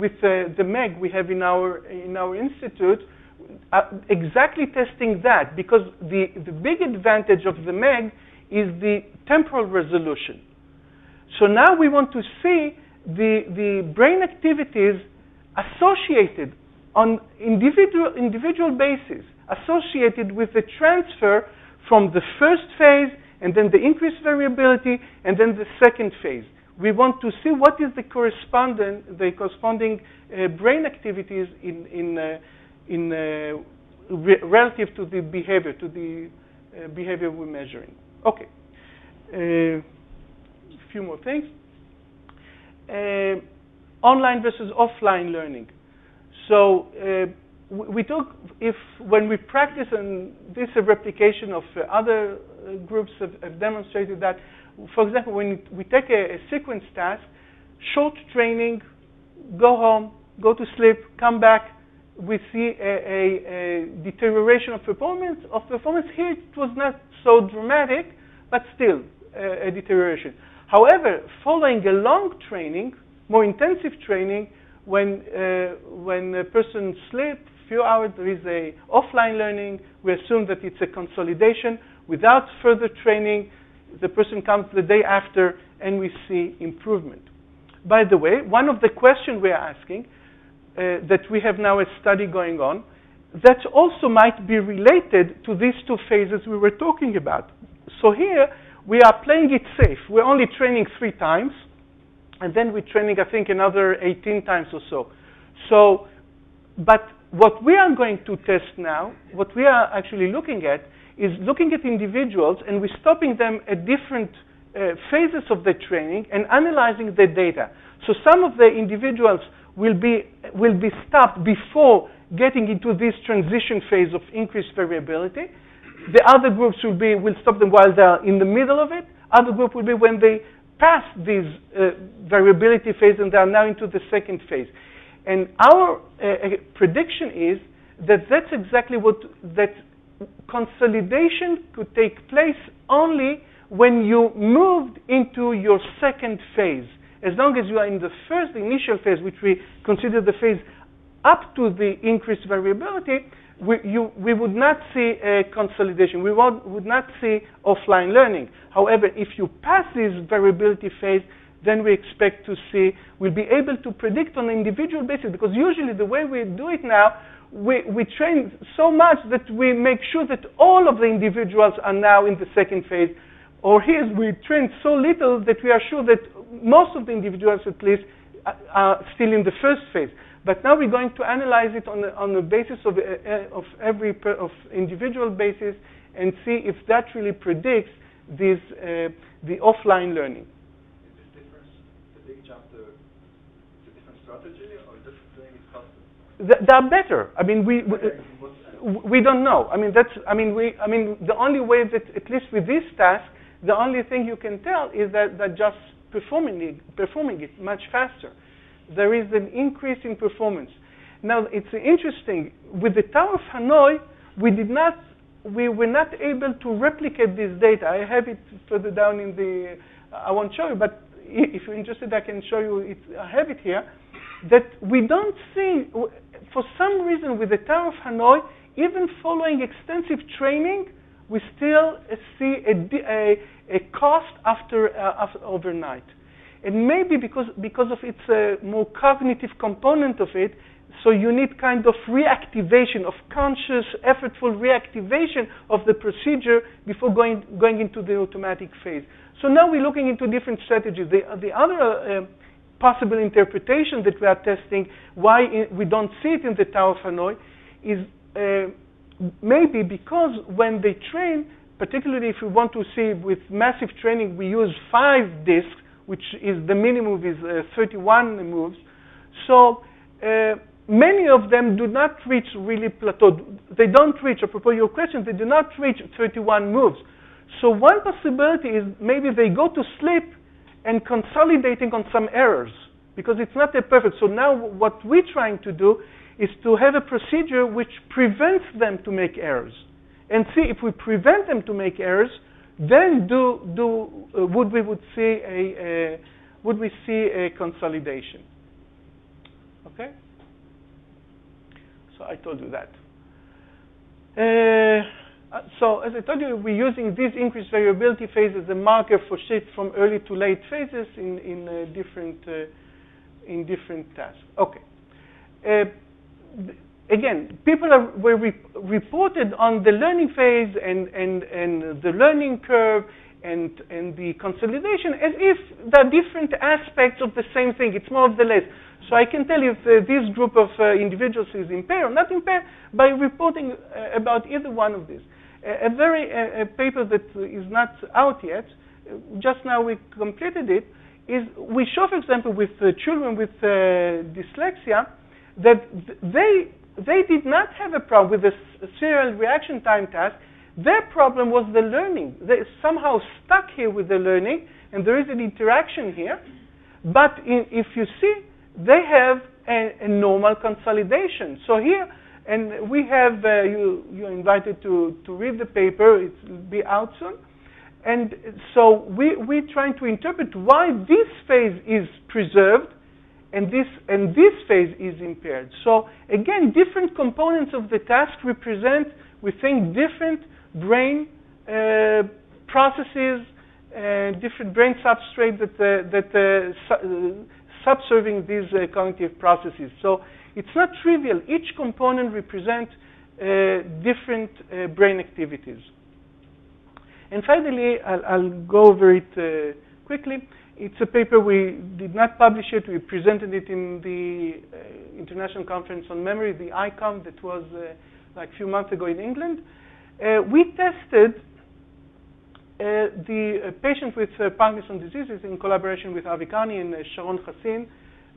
with the MEG we have in our institute, exactly testing that, because the big advantage of the MEG is the temporal resolution. So now we want to see the brain activities associated on individual basis, associated with the transfer from the first phase and then the increased variability and then the second phase. We want to see what is the corresponding brain activities relative to the behavior we're measuring. Okay, a few more things. Online versus offline learning. So we took, when we practice, and this is a replication of other groups have demonstrated that. For example, when we take a sequence task, short training, go home, go to sleep, come back, we see a deterioration of performance. Here it was not so dramatic, but still a deterioration. However, following a long training, more intensive training, when a person sleeps a few hours, there is a offline learning. We assume that it's a consolidation without further training. The person comes the day after, and we see improvement. By the way, one of the questions we are asking, that we have now a study going on, that also might be related to these two phases we were talking about. So here, we are playing it safe. We're only training 3 times, and then we're training, I think, another 18 times or so. So, but what we are going to test now, what we are actually looking at, is looking at individuals, and we're stopping them at different phases of the training and analyzing the data. So some of the individuals will be stopped before getting into this transition phase of increased variability. The other groups will stop them while they're in the middle of it. Other group will be when they pass this variability phase and they are now into the second phase. And our prediction is that that's exactly what that. Consolidation could take place only when you moved into your second phase. As long as you are in the first initial phase, which we consider the phase up to the increased variability, we would not see a consolidation. We would not see offline learning. However, if you pass this variability phase, then we expect to see, we'll be able to predict on an individual basis, because usually the way we do it now, we train so much that we make sure that all of the individuals are now in the second phase. Or here we train so little that we are sure that most of the individuals at least are still in the first phase. But now we're going to analyze it on the basis of every individual basis and see if that really predicts this, the offline learning. Is this difference the big jump to different strategy or different training? They're better. I mean, we don't know. I mean, the only way that, at least with this task, the only thing you can tell is that, just performing it much faster, there is an increase in performance. Now, it's interesting, with the Tower of Hanoi, we were not able to replicate this data. I have it further down in the, I won't show you, but if you're interested, I can show you, I have it here, that we don't see, for some reason with the Tower of Hanoi, even following extensive training, we still see a cost after overnight. And maybe because of its more cognitive component of it, so you need kind of reactivation, of conscious, effortful reactivation of the procedure before going into the automatic phase. So now we're looking into different strategies. The other possible interpretation that we are testing, why we don't see it in the Tower of Hanoi, is maybe because when they train, particularly if we want to see with massive training, we use 5 discs, which is the minimum is 31 moves. So many of them do not reach really plateau. They don't reach, apropos your question, they do not reach 31 moves. So one possibility is maybe they go to sleep and consolidating on some errors because it's not that perfect. So now what we're trying to do is to have a procedure which prevents them to make errors. And see, if we prevent them to make errors, then would we see a consolidation? Okay? So I told you that. So as I told you, we're using this increased variability phase as a marker for shift from early to late phases in different tasks. Okay. Again, people were reported on the learning phase and the learning curve and the consolidation as if they're different aspects of the same thing. It's more of the less. So I can tell you if this group of individuals is impaired or not impaired by reporting about either one of these. A paper that is not out yet, just now we completed it, is we show, for example, with children with dyslexia, that they did not have a problem with the serial reaction time task. Their problem was the learning. They somehow stuck here with the learning, and there is an interaction here. But if you see, they have a normal consolidation. So here, and we have, you're invited to read the paper. It will be out soon. And so we're trying to interpret why this phase is preserved and this phase is impaired. So again, different components of the task represent, we think, different brain processes, different brain substrate subserving these cognitive processes. So it's not trivial. Each component represents different brain activities. And finally, I'll go over it quickly. It's a paper we did not publish it. We presented it in the International Conference on Memory, the ICOM, that was like a few months ago in England. We tested the patient with Parkinson's disease in collaboration with Avikhani and Sharon Hassin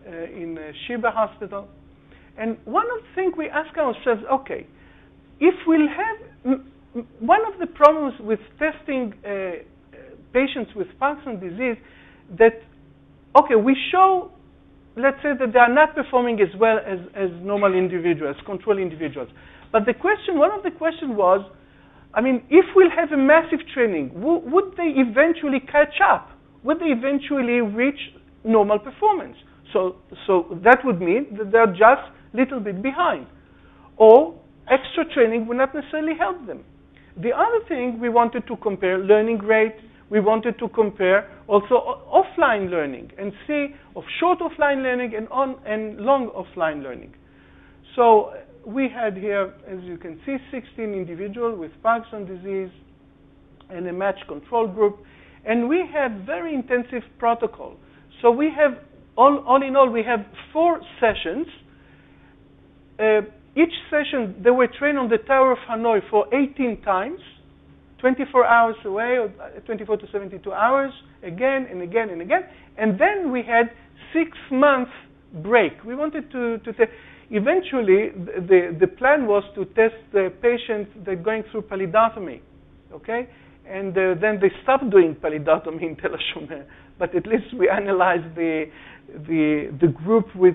in Sheba Hospital. And one of the things we asked ourselves, okay, if we'll have one of the problems with testing patients with Parkinson's disease, that, okay, we show, let's say that they are not performing as well as normal individuals, control individuals. But the question, one of the questions was, I mean, if we'll have a massive training, would they eventually catch up? Would they eventually reach normal performance? So that would mean that they're just a little bit behind. Or extra training would not necessarily help them. The other thing we wanted to compare, learning rate. We wanted to compare also offline learning and see of short offline learning and long offline learning. So we had here, as you can see, 16 individuals with Parkinson's disease and a matched control group. And we had very intensive protocol. So we have, all in all, we have 4 sessions. Each session, they were trained on the Tower of Hanoi for 18 times. 24 hours away, or 24 to 72 hours, again and again and again. And then we had 6 months break. We wanted to say, Eventually, the plan was to test the patients that are going through pallidotomy, okay? And then they stopped doing pallidotomy in Tel Ashomer, but at least we analyzed the group with,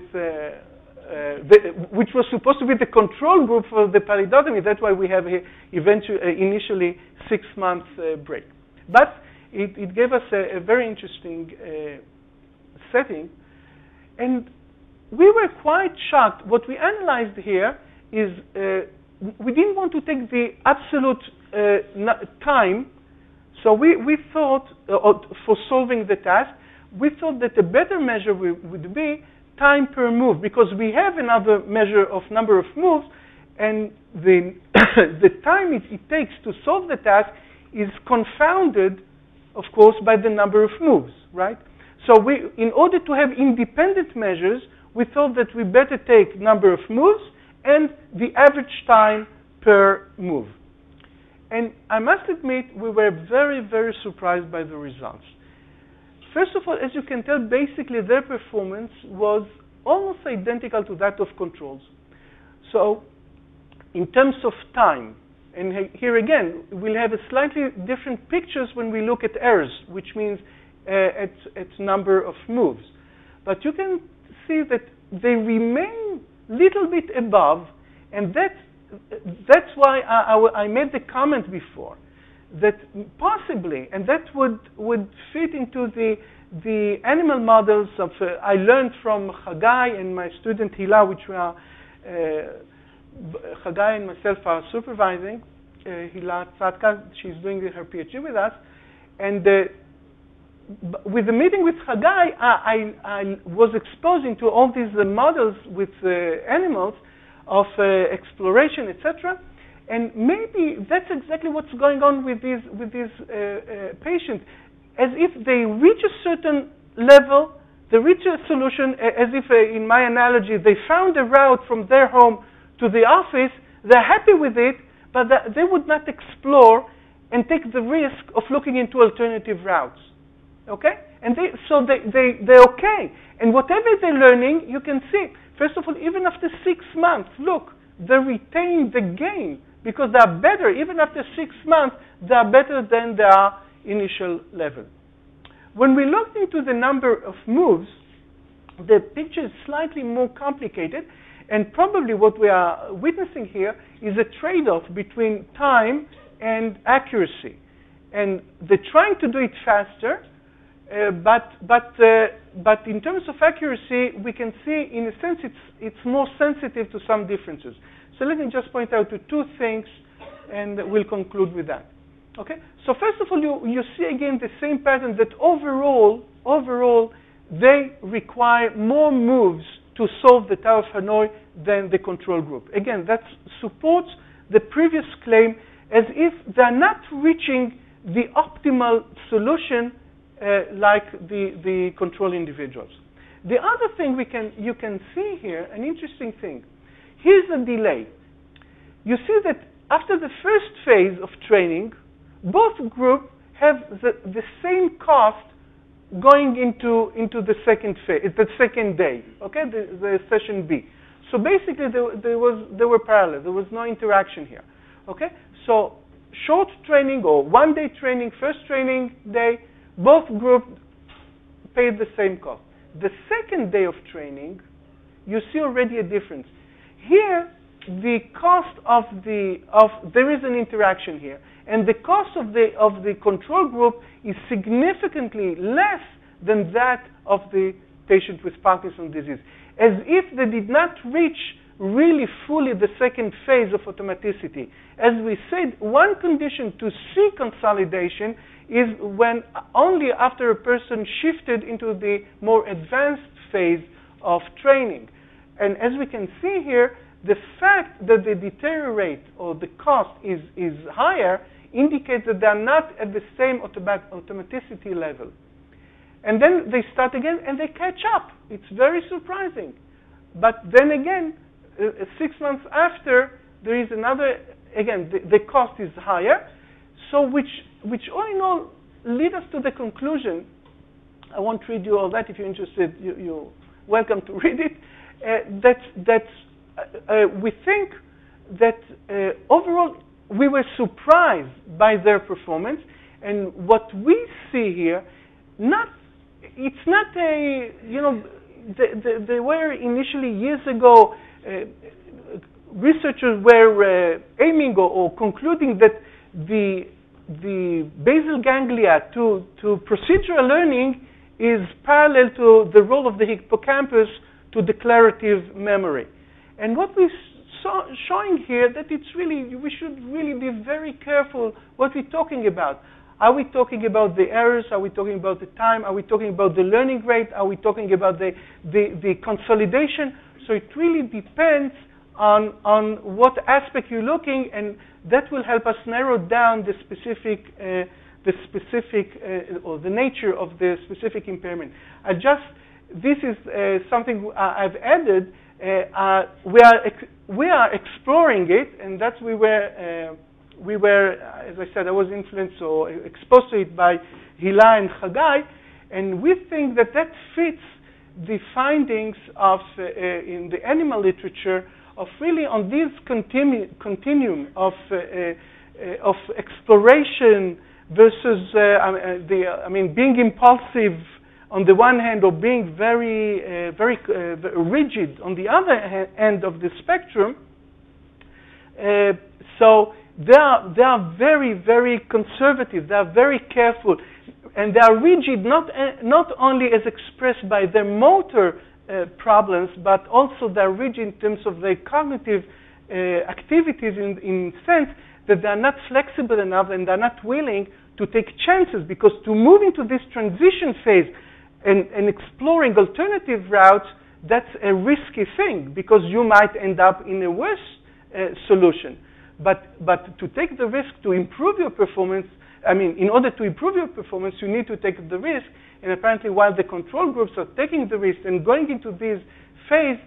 which was supposed to be the control group for the pallidotomy. That's why we have initially 6 months break. But it gave us a very interesting setting. And we were quite shocked. What we analyzed here is we didn't want to take the absolute time. So we thought, for solving the task, we thought that a better measure would be time per move, because we have another measure of number of moves, and the time it takes to solve the task is confounded, of course, by the number of moves, right? So in order to have independent measures, we thought that we better take number of moves and the average time per move. And I must admit, we were very, very surprised by the results. First of all, as you can tell, basically their performance was almost identical to that of controls. So in terms of time, and here again, we'll have a slightly different pictures when we look at errors, which means at number of moves. But you can see that they remain little bit above, and that's why I made the comment before, that possibly, and that would fit into the animal models of, I learned from Haggai and my student Hila, which we are, Haggai and myself are supervising, Hila Tzatka, she's doing her PhD with us, and with the meeting with Haggai, I was exposing to all these models with animals of exploration, etc. And maybe that's exactly what's going on with these patients. As if they reach a certain level, they reach a solution, as if, in my analogy, they found a route from their home to the office, they're happy with it, but they would not explore and take the risk of looking into alternative routes. Okay? And they're okay. And whatever they're learning, you can see, first of all, even after 6 months, look, they retain the gain because they are better. Even after 6 months, they are better than their initial level. When we looked into the number of moves, the picture is slightly more complicated, and probably what we are witnessing here is a trade-off between time and accuracy. And they're trying to do it faster, but in terms of accuracy, we can see, in a sense, it's more sensitive to some differences. So let me just point out to two things, and we'll conclude with that. Okay? So first of all, you see again the same pattern that overall, they require more moves to solve the Tower of Hanoi than the control group. Again, that supports the previous claim, as if they're not reaching the optimal solution like the control individuals. The other thing you can see here, an interesting thing, here's the delay. You see that after the first phase of training, both groups have the same cost going into the second phase, the second day, okay, the session B. So basically, they were parallel. There was no interaction here, okay? So short training or one-day training, first training day, both groups paid the same cost. The second day of training, you see already a difference. Here, the cost there is an interaction here, and the cost of the control group is significantly less than that of the patient with Parkinson's disease, as if they did not reach really fully the second phase of automaticity. As we said, one condition to see consolidation is when only after a person shifted into the more advanced phase of training. And as we can see here, the fact that the deteriorate or the cost is higher indicates that they are not at the same automaticity level. And then they start again and they catch up. It's very surprising. But then again, 6 months after, there is another, again, the cost is higher. So which all in all lead us to the conclusion. I won't read you all that. If you're interested, you're welcome to read it. That we think that overall we were surprised by their performance. And what we see here, they were initially years ago, researchers were aiming or concluding that the basal ganglia to procedural learning is parallel to the role of the hippocampus to declarative memory. And what we're showing here, that it's really, we should really be very careful what we're talking about. Are we talking about the errors? Are we talking about the time? Are we talking about the learning rate? Are we talking about the consolidation? So it really depends on what aspect you're looking, and that will help us narrow down the specific, or the nature of the specific impairment. This is something I've added. We are exploring it, and that we were, as I said, I was influenced or exposed to it by Hila and Haggai, and we think that that fits the findings of in the animal literature of really on this continuum of exploration versus being impulsive on the one hand or being very rigid on the other end of the spectrum. So they are very, very conservative. They are very careful, and they are rigid not only as expressed by their motor problems, but also they are rigid in terms of their cognitive activities in sense that they are not flexible enough and they are not willing to take chances, because to move into this transition phase and exploring alternative routes, that's a risky thing, because you might end up in a worse solution. But to take the risk to improve your performance, in order to improve your performance, you need to take the risk. And apparently, while the control groups are taking the risk and going into this phase,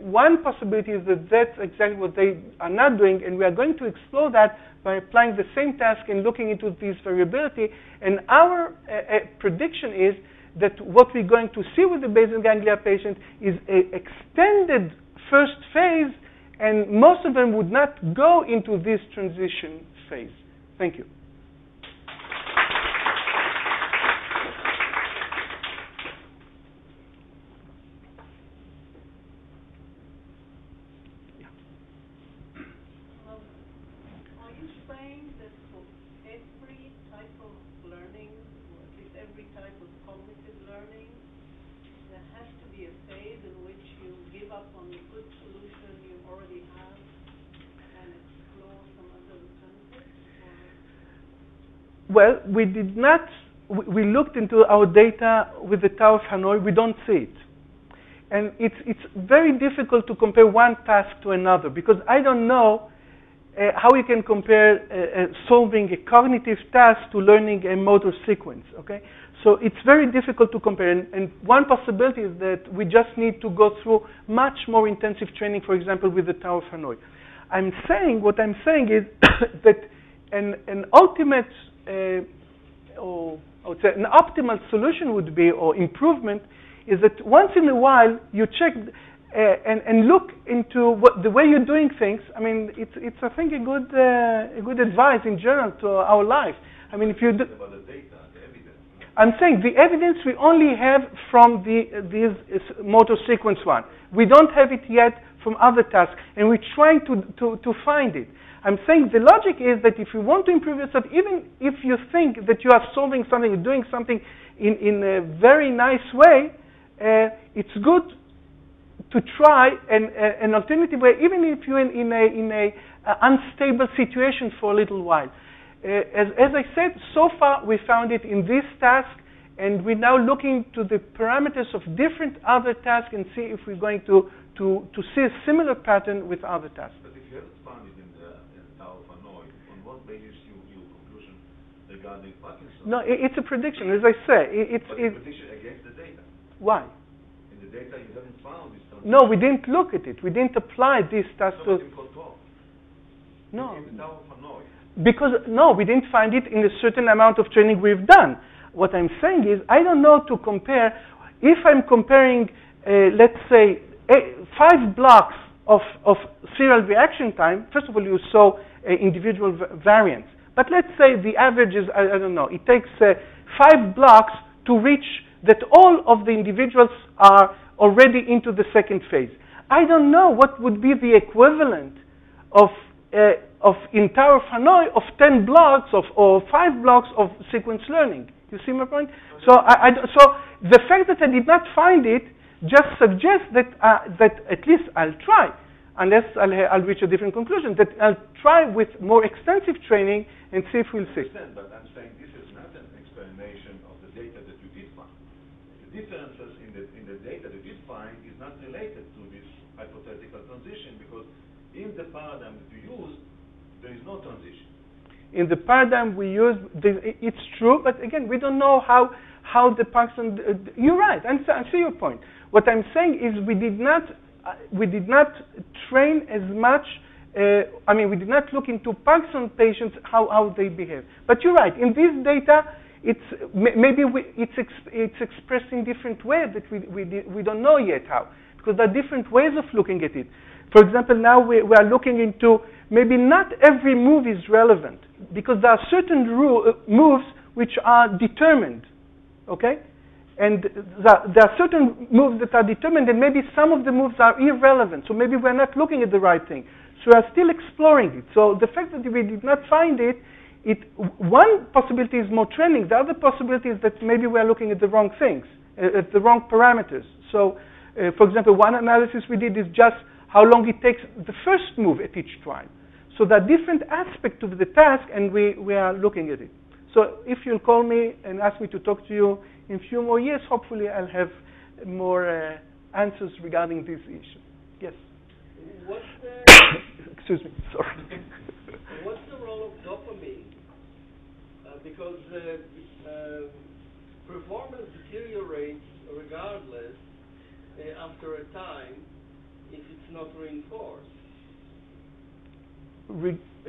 one possibility is that that's exactly what they are not doing, and we are going to explore that by applying the same task and looking into this variability. And our prediction is that what we're going to see with the basal ganglia patient is an extended first phase, and most of them would not go into this transition phase. Thank you. Well, we did not, we looked into our data with the Tower of Hanoi, we don't see it. And it's very difficult to compare one task to another, because I don't know how you can compare solving a cognitive task to learning a motor sequence, okay? So it's very difficult to compare, and one possibility is that we just need to go through much more intensive training, for example, with the Tower of Hanoi. What I'm saying is that an ultimate I would say an optimal solution would be, or improvement, is that once in a while you check and look into the way you're doing things. It's I think a good advice in general to our life. If you do, about the data, the evidence. I'm saying the evidence we only have from this motor sequence one. We don't have it yet from other tasks, and we're trying to find it. I'm saying the logic is that if you want to improve yourself, even if you think that you are solving something, doing something in a very nice way, it's good to try an alternative way, even if you're in a unstable situation for a little while. As I said, so far we found it in this task, and we're now looking to the parameters of different other tasks and see if we're going to see a similar pattern with other tasks. But if you haven't found it in regarding Parkinson's? No, it's a prediction, as I say. It's a prediction against the data. Why? In the data you haven't found this task. No, we didn't look at it. We didn't apply this task to... No. We didn't find it in a certain amount of training we've done. What I'm saying is, I don't know to compare. If I'm comparing, let's say, 5 blocks of serial reaction time, first of all, you saw individual variance. But let's say the average is, I don't know, it takes 5 blocks to reach that all of the individuals are already into the second phase. I don't know what would be the equivalent of in Tower of Hanoi of 10 blocks of, or 5 blocks of sequence learning. You see my point? So, so the fact that I did not find it just suggests that, that at least I'll try, unless I'll reach a different conclusion, that I'll try with more extensive training and see if we'll see. I understand, but I'm saying this is not an explanation of the data that you did find. The differences in the data that you did find is not related to this hypothetical transition, because in the paradigm that you used, there is no transition. In the paradigm we use, it's true, but again, we don't know how the Parkinson's. You're right. I see your point. What I'm saying is we did not train as much. I mean, we did not look into Parkinson's patients how they behave. But you're right. In this data, it's maybe it's expressed in different ways that we don't know yet how, because there are different ways of looking at it. For example, now we are looking into maybe not every move is relevant, because there are certain moves which are determined, okay? And there are certain moves that are determined, and maybe some of the moves are irrelevant, so maybe we're not looking at the right thing. So we are still exploring it. So the fact that we did not find it, one possibility is more training. The other possibility is that maybe we are looking at the wrong things, at the wrong parameters. So, for example, one analysis we did is just how long it takes the first move at each time. So there are different aspects of the task, and we are looking at it. So if you'll call me and ask me to talk to you in a few more years, hopefully I'll have more answers regarding this issue. Yes? What's the excuse me, sorry. What's the role of dopamine? Because performance deteriorates regardless after a time, if it's not reinforced.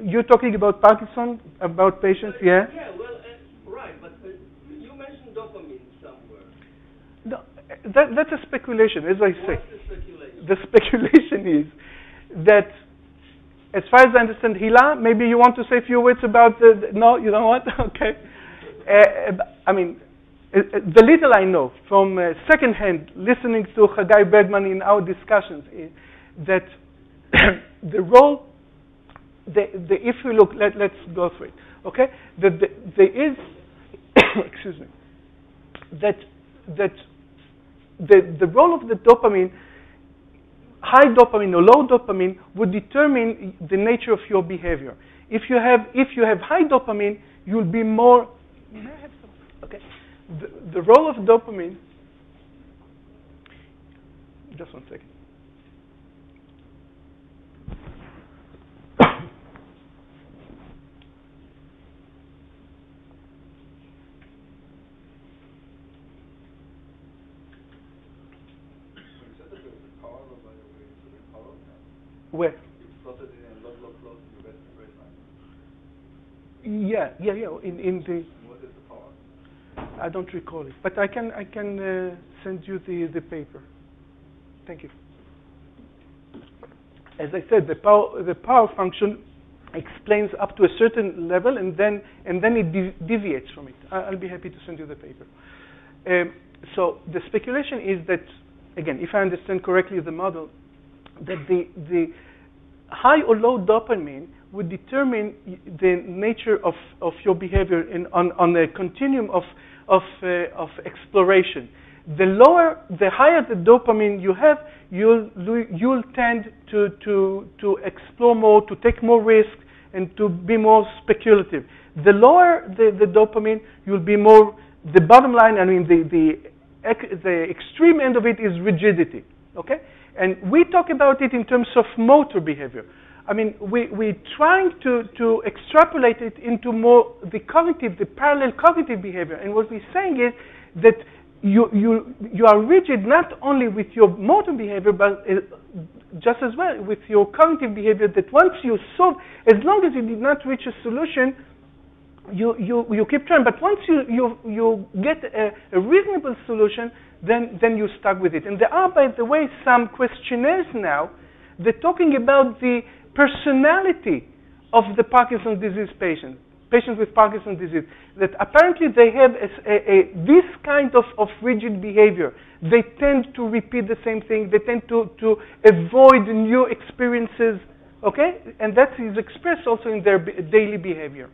You're talking about Parkinson, about patients, yeah? Yeah, well, right, but you mentioned dopamine somewhere. No, that's a speculation, as I say. What's the speculation? The speculation is that, as far as I understand, Hila, maybe you want to say a few words about the no, you don't want? Okay. I mean, the little I know from secondhand, listening to Haggai Bergman in our discussions, is that the role, if you look, let's go through it, okay? That there is, excuse me, that the role of the dopamine, high dopamine or low dopamine, would determine the nature of your behavior. If you have high dopamine, you'll be more. Okay. The role of dopamine, just one second. Where? Yeah. In the. I don't recall it, but I can send you the paper. Thank you. As I said, the power function explains up to a certain level, and then it deviates from it. I'll be happy to send you the paper. So the speculation is that, again, if I understand correctly the model, that the high or low dopamine would determine the nature of your behavior on the continuum of exploration. The higher the dopamine you have, you'll tend to explore more, to take more risk, and to be more speculative. The lower the dopamine, you'll be more. The bottom line, I mean, the extreme end of it is rigidity. Okay, and we talk about it in terms of motor behavior. I mean, we're trying to extrapolate it into more the parallel cognitive behavior. And what we're saying is that you are rigid not only with your motor behavior, but just as well with your cognitive behavior, that once you solve, as long as you did not reach a solution, you keep trying. But once you get a reasonable solution, then you're stuck with it. And there are, by the way, some questionnaires now they're talking about the personality of the Parkinson's disease patients with Parkinson's disease, that apparently they have this kind of rigid behavior. They tend to repeat the same thing. They tend to avoid new experiences, okay? And that is expressed also in their daily behavior.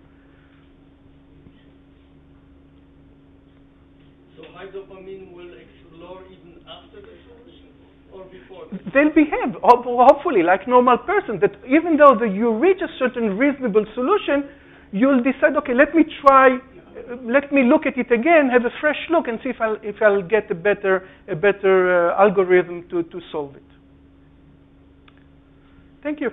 So high dopamine will explore even after the solution or before? They'll behave, hopefully, like normal person, that even though you reach a certain reasonable solution, you'll decide, okay, let me try, let me look at it again, have a fresh look, and see if I'll get a better algorithm to solve it. Thank you.